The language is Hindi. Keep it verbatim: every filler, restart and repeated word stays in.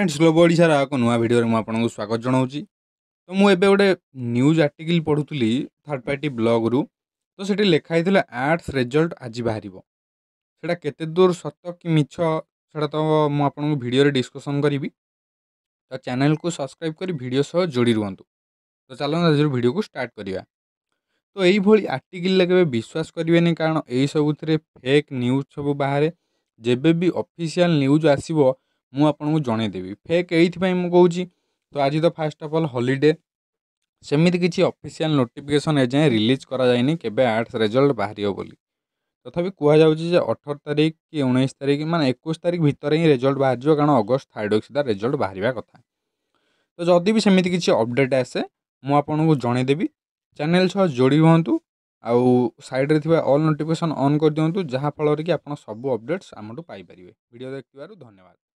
फ्रेंड्स ग्लोबो ओडिशार एक नुआ भिडियो में आपको स्वागत जनाऊँगी। तो मुझे गोटे न्यूज आर्टिकल पढ़ुली थर्ड पार्टी ब्लॉग रु तो से लिखाई आर्ट्स रिजल्ट आज बाहर से केते दूर सत कि मिछ से तो मुझे भिडियो डिस्कसन करी। तो चैनल को सब्सक्राइब कर भिडियो सह जोड़ी रुहतु। तो चलो आज भिडियो को स्टार्ट करिया। तो यही आर्टिकल के विश्वास करेनि कारण यही सबूत फेक न्यूज सब बाहर जेबे भी ऑफिशियल न्यूज आसो मु आपको जनईदेवी फेक ये मुझे कहूँ। तो आज तो फास्ट अफ अल हॉलीडे सेमती किसी ऑफिशियल नोटिफिकेशन एजाएं रिलीज कराइनि केबे आर्ट्स रिजल्ट बाहर बोली। तथापि कहुच्छे अठर तारीख कि उन्नीस तारीख माने इक्कीस तारीख भितर ही रिजल्ट बाहर जाए कारण अगस्त थर्ड वीक सुधा रिजल्ट बाहर कथा। तो जदि भी सेमती किसी अपडेट आसे मुझे जनईदेवी। चैनल सह जोड़ी रुहतु आउ साइड रे ऑल नोटिफिकेशन ऑन कर दिंतु जहाँफल कि आप सब अपडेट्स आमठू पाइपर। वीडियो देखा धन्यवाद।